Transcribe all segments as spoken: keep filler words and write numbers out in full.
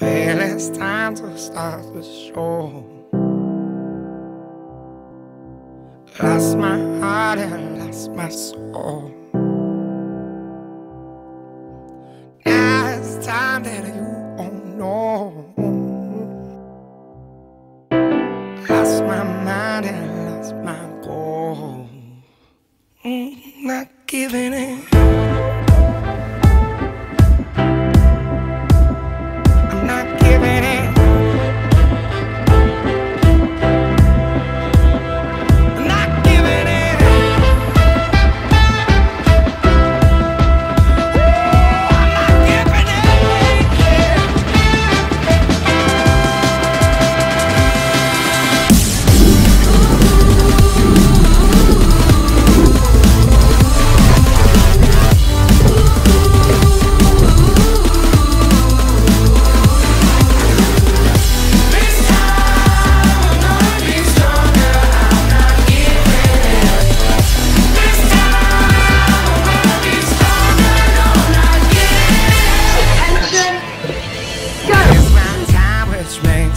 Well, it's time to start the show. Lost my heart and lost my soul. Now it's time that you won't know. Lost my mind and lost my goal. Mm, not giving in.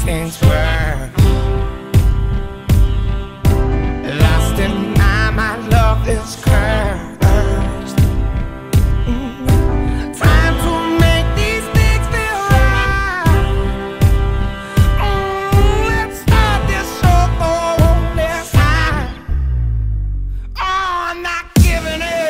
Things were lost in my my love is cursed. Mm-hmm. Time to make these things feel right. Mm, let's start this show. Let's hide. Oh, I'm not giving in.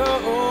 No.